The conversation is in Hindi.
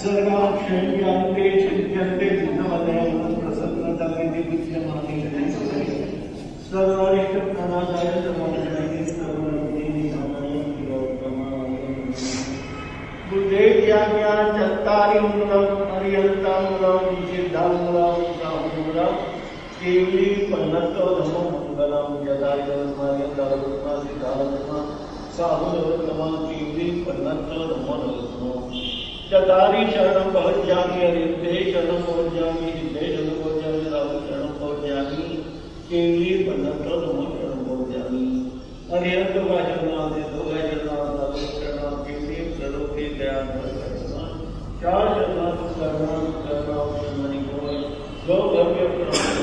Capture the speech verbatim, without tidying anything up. सर्वाक्षेत्र्यन्ते चिद्यन्ते चिन्नमदय प्रसन्नताय विद्यमाने गणेशाय सर्वारिष्टप्रणादाय तमोदय सर्वनन्दिनी नमः गुरुदेव ज्ञान चत्तारि मूलम् पर्यन्तं मूलम् सिद्धं मूलम् साहुरं केवली पन्नतो धम्मं मङ्गलं यदाय धर्माय धर्मं सिद्धार्थं साहुरं धम्मं केवली पन्नतो धम्मं चतारी शरण पहुंच जामी अरिंदे शरण पहुंच जामी हिंदे शरण पहुंच जामी राहुल शरण पहुंच जामी केवली बन्नत्र नमो शरण पहुंच जामी अरिहंत का शरण आदि दो का शरण आदि शरण केवली प्रलोभे दयान शरण चार शरण करना करना शरण निकोल दो भव्य